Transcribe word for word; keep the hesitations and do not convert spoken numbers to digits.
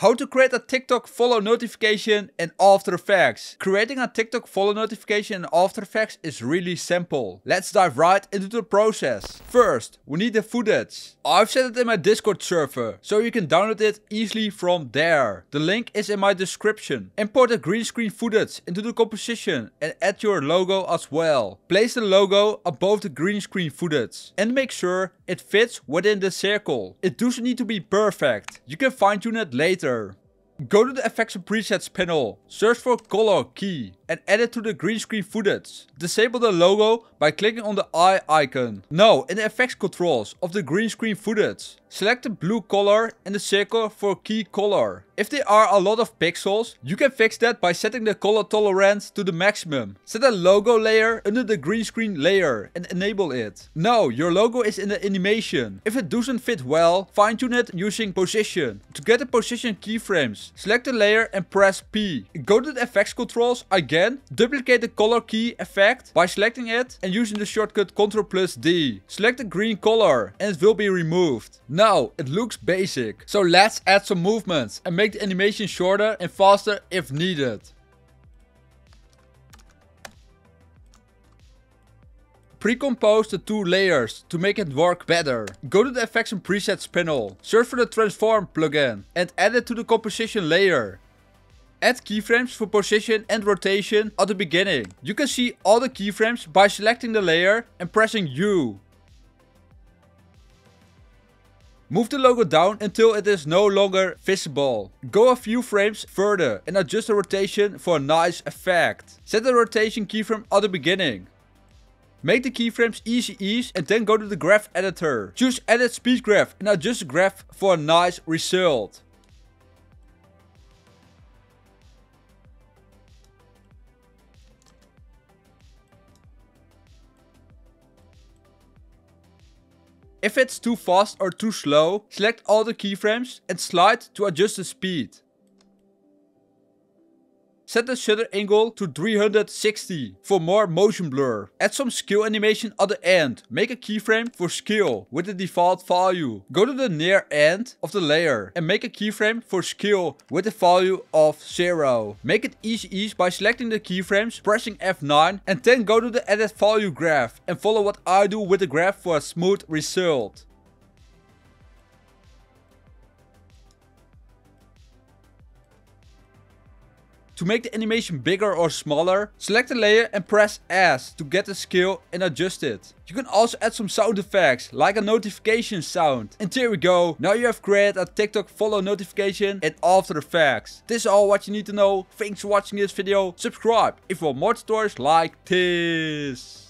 How to create a TikTok follow notification in After Effects. Creating a TikTok follow notification in After Effects is really simple. Let's dive right into the process. First, we need the footage. I've set it in my Discord server, so you can download it easily from there. The link is in my description. Import the green screen footage into the composition and add your logo as well. Place the logo above the green screen footage and make sure it fits within the circle. It doesn't need to be perfect. You can fine tune it later. Go to the Effects and Presets panel, search for Color Key and add it to the green screen footage. Disable the logo by clicking on the eye icon. Now in the effects controls of the green screen footage, select the blue color and the circle for key color. If there are a lot of pixels, you can fix that by setting the color tolerance to the maximum. Set a logo layer under the green screen layer and enable it. Now your logo is in the animation. If it doesn't fit well, fine tune it using position. To get the position keyframes, select the layer and press P. Go to the effects controls again, duplicate the color key effect by selecting it and using the shortcut control plus D. Select the green color and it will be removed. Now it looks basic, so let's add some movements and make the animation shorter and faster if needed. Pre-compose the two layers to make it work better. Go to the Effects and Presets panel, search for the Transform plugin and add it to the composition layer. Add keyframes for position and rotation at the beginning. You can see all the keyframes by selecting the layer and pressing U. Move the logo down until it is no longer visible. Go a few frames further and adjust the rotation for a nice effect. Set the rotation keyframe at the beginning. Make the keyframes easy ease and then go to the graph editor. Choose edit speed graph and adjust the graph for a nice result. If it's too fast or too slow, select all the keyframes and slide to adjust the speed. Set the shutter angle to three hundred sixty for more motion blur. Add some scale animation at the end. Make a keyframe for scale with the default value. Go to the near end of the layer and make a keyframe for scale with the value of zero. Make it easy ease by selecting the keyframes, pressing F nine and then go to the edit value graph and follow what I do with the graph for a smooth result. To make the animation bigger or smaller, select the layer and press S to get the scale and adjust it. You can also add some sound effects, like a notification sound. And there we go, now you have created a TikTok follow notification in After Effects. This is all what you need to know. Thanks for watching this video. Subscribe if you want more stories like this.